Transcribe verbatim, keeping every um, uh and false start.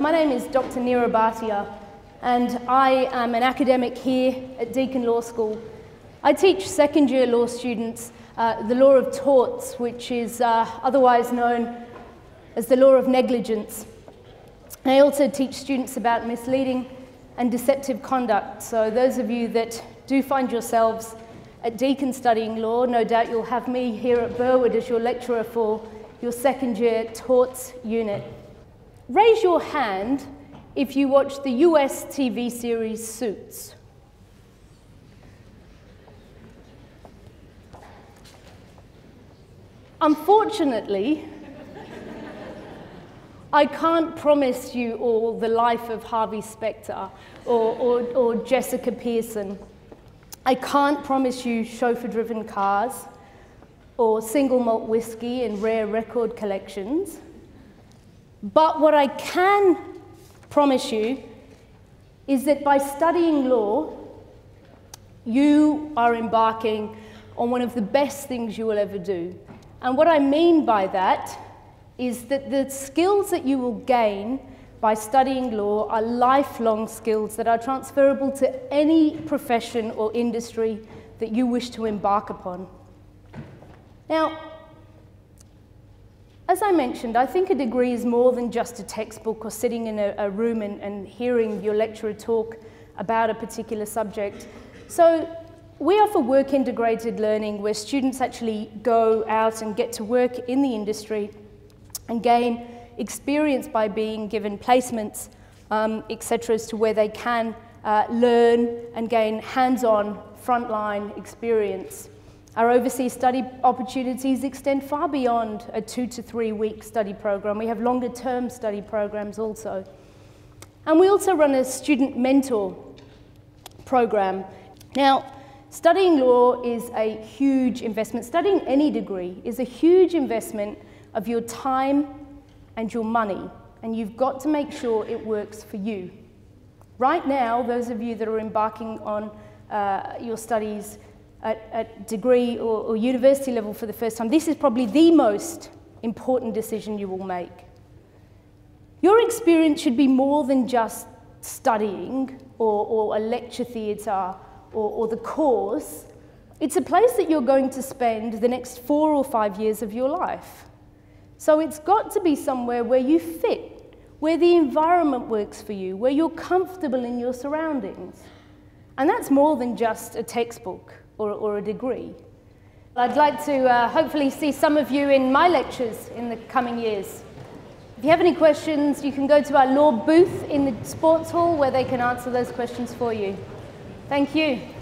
My name is Doctor Neera Bhatia, and I am an academic here at Deakin Law School. I teach second-year law students uh, the law of torts, which is uh, otherwise known as the law of negligence. I also teach students about misleading and deceptive conduct. So those of you that do find yourselves at Deakin studying law, no doubt you'll have me here at Burwood as your lecturer for your second-year torts unit. Raise your hand if you watch the U S T V series Suits. Unfortunately, I can't promise you all the life of Harvey Specter or, or, or Jessica Pearson. I can't promise you chauffeur-driven cars or single malt whiskey and rare record collections. But what I can promise you is that by studying law, you are embarking on one of the best things you will ever do. And what I mean by that is that the skills that you will gain by studying law are lifelong skills that are transferable to any profession or industry that you wish to embark upon. Now, as I mentioned, I think a degree is more than just a textbook or sitting in a, a room and, and hearing your lecturer talk about a particular subject. So we offer work-integrated learning where students actually go out and get to work in the industry and gain experience by being given placements, um, et cetera, as to where they can uh, learn and gain hands-on frontline experience. Our overseas study opportunities extend far beyond a two to three week study program. We have longer term study programs also. And we also run a student mentor program. Now, studying law is a huge investment. Studying any degree is a huge investment of your time and your money. And you've got to make sure it works for you. Right now, those of you that are embarking on uh, your studies At, at degree or, or university level for the first time, this is probably the most important decision you will make. Your experience should be more than just studying or, or a lecture theatre or, or the course. It's a place that you're going to spend the next four or five years of your life. So it's got to be somewhere where you fit, where the environment works for you, where you're comfortable in your surroundings. And that's more than just a textbook. Or, or a degree. I'd like to uh, hopefully see some of you in my lectures in the coming years. If you have any questions, you can go to our law booth in the sports hall where they can answer those questions for you. Thank you.